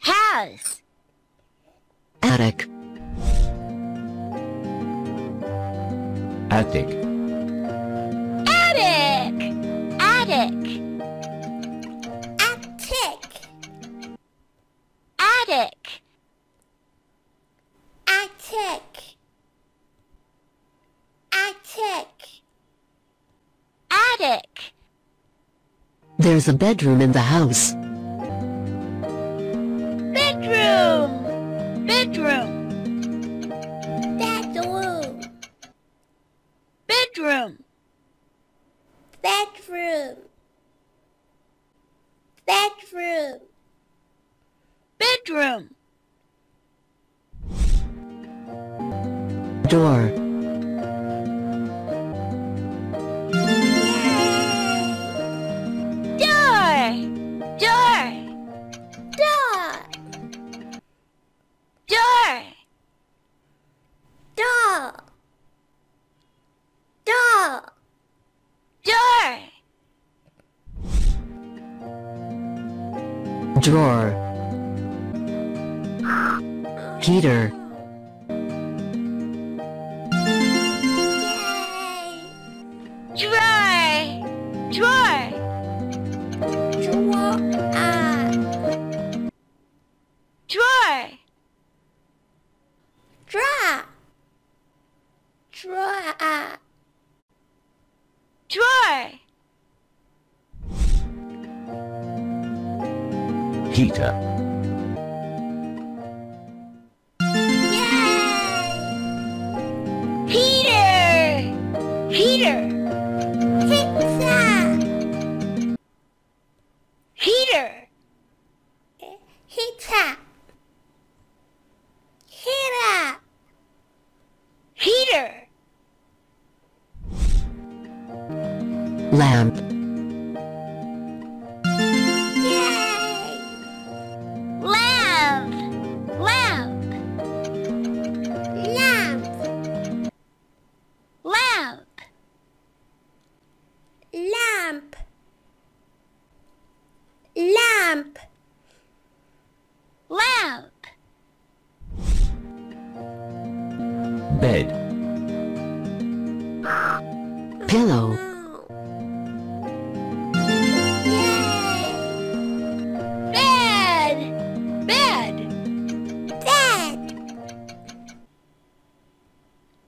House. Attic. Attic. Attic. Attic. Attic. Attic. Attic. Attic. Attic. There's a bedroom in the house. Bedroom. Bedroom. Bedroom. Bedroom. Bedroom. Bedroom. Door. Door. Door. Door. Door. Door. Door. Door. Drawer. Heater. Drawer. Drawer. Drawer. Drawer. Drawer. Drawer. Drawer. Heater. Yay! Heater. Heater. Pizza. Heater. Heater. Heater. Heater. Lamp. Yay! Lamp. Lamp. Lamp. Lamp. Lamp. Lamp. Lamp. Bed. Pillow. Bed. Bed.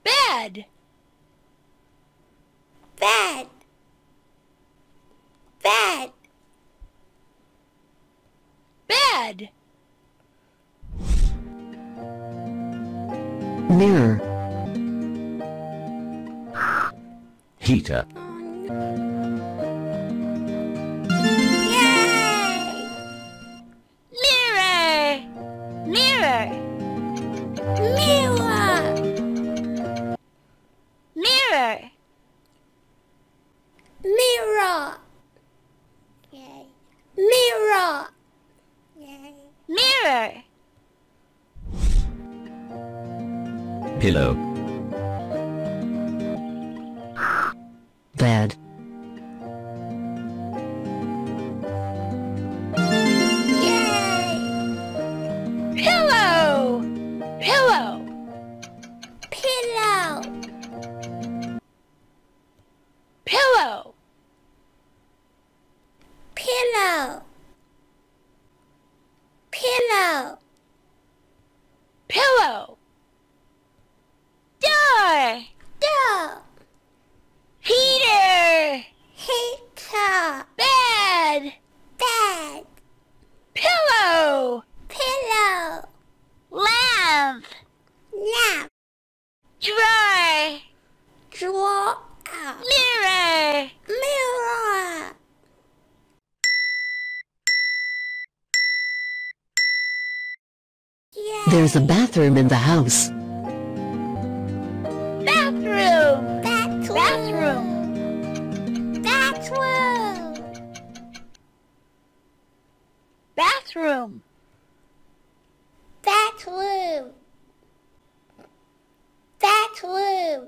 Bed. Bed. Mirror. Heater. Yay! Mirror. Mirror. Mirror. Mirror. Mirror. Yay. Mirror. Yay. Mirror. Pillow. Bed. Yay. Pillow. Pillow. Pillow. Pillow. Pillow. Pillow. Pillow. Door. Door. Heater. Heater. Bed. Bed. Pillow. Pillow. Lamp. Lamp. Drawer. Drawer. Mirror. Mirror. Yay. There's a bathroom in the house. Bathroom. Bathroom. Bathroom. Bathroom. Bathroom. Bathroom.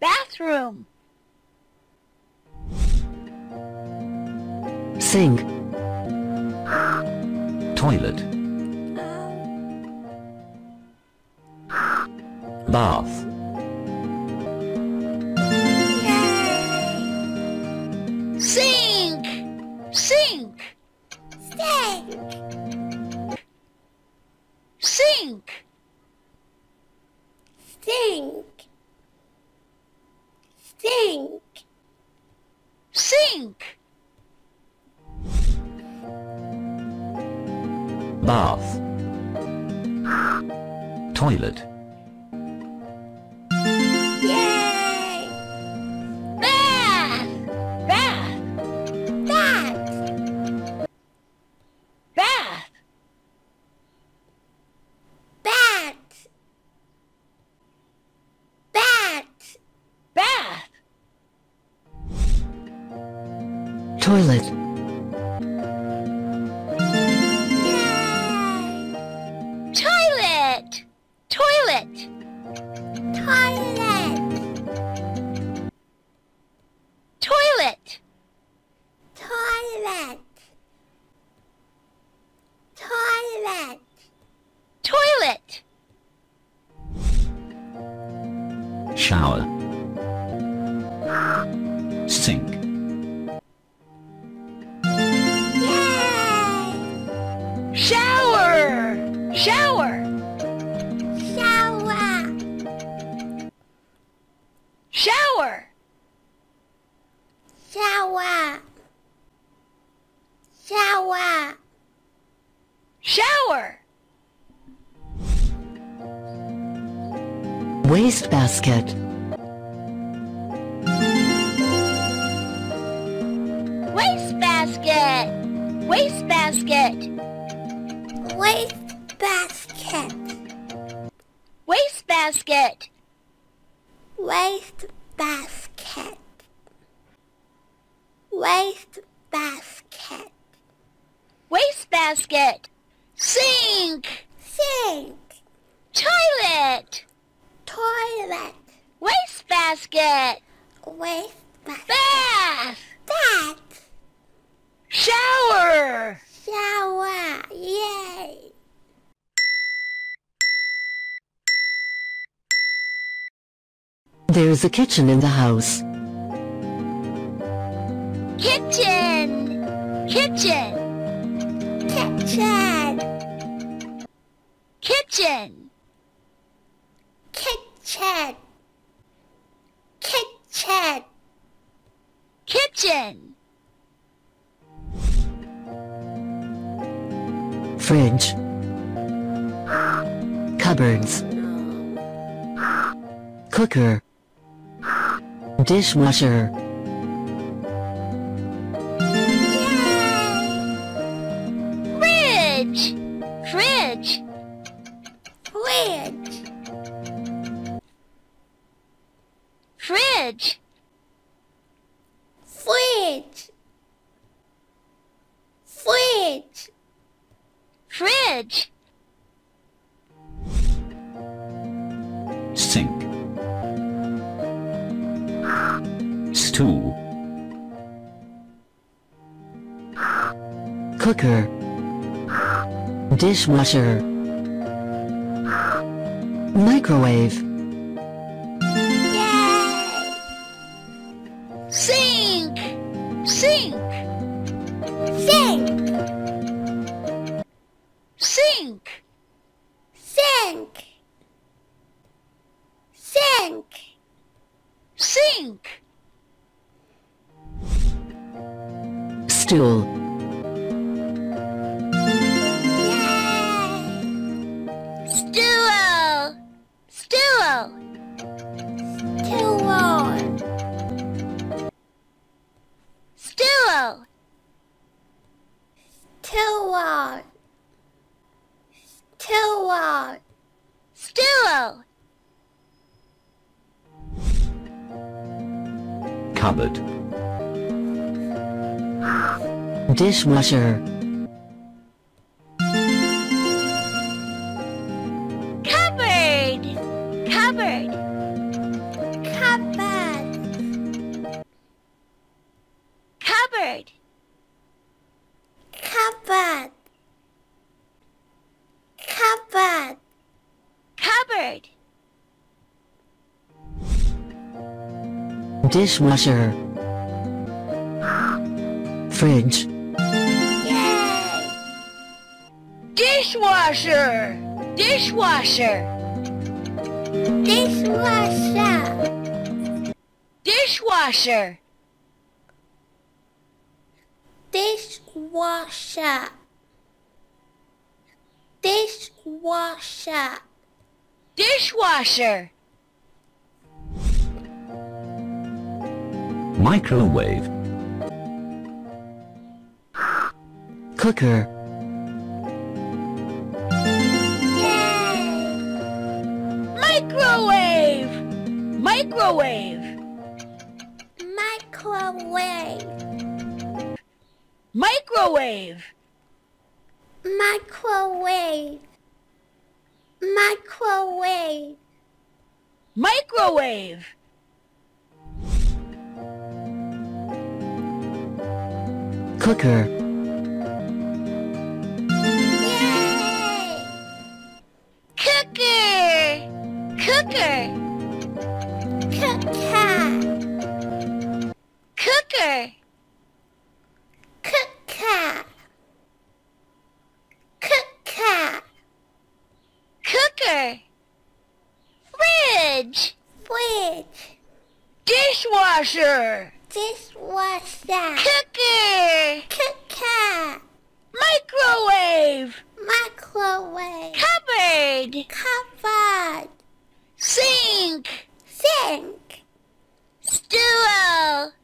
Bathroom. Bathroom. sink. Toilet. Bath. Sink. Sink. Stink. Sink. Stink. Stink. Sink. Bath. Toilet. Yay! Bath! Bath! Bath! Bath! Bat! Bat! Bath! Toilet. Shower. Sink. Yay! Shower! Shower! Shower! Shower! Shower! Shower! Shower! Wastebasket. Wastebasket. Wastebasket. Wastebasket. Wastebasket. Wastebasket. Wastebasket. Wastebasket. Sink. Sink. Toilet. Toilet. Wastebasket. Wastebasket. Bath. Bath. Shower. Shower. Yay. There is a kitchen in the house. Kitchen. Kitchen. Kitchen. Kitchen. Kitchen. Kitchen. Kitchen. Fridge. Cupboards. Cooker. Dishwasher. Yay! Fridge. Fridge. Fridge. Fridge. Fridge. Fridge. Fridge. Sink. Stool. Cooker. Dishwasher. Microwave. Sink. Sink. Sink. Sink. Sink. Sink. Sink. Stool. Yay! Stool. Stool. Stool. Stool. Stool. Cupboard. Dishwasher. Cupboard. Cupboard. Cupboard. Cupboard. Cupboard. Cupboard. Cupboard. Dishwasher. Fridge. Yay! Dishwasher. Dishwasher. Dishwasher. Dishwasher. Dishwasher. Dishwasher. Dishwasher. Microwave. Cooker. Yay! Microwave. Microwave. Microwave. Microwave. Microwave. Microwave. Microwave. Cooker. Yay! Cooker. Cooker. Cooker. Cooker. Cooker. Cooker. Cooker. Fridge. Fridge. Dishwasher. Dishwasher. Cooker. Cooker. Microwave. Microwave. Cupboard. Cupboard. Sink. Sink. Stool.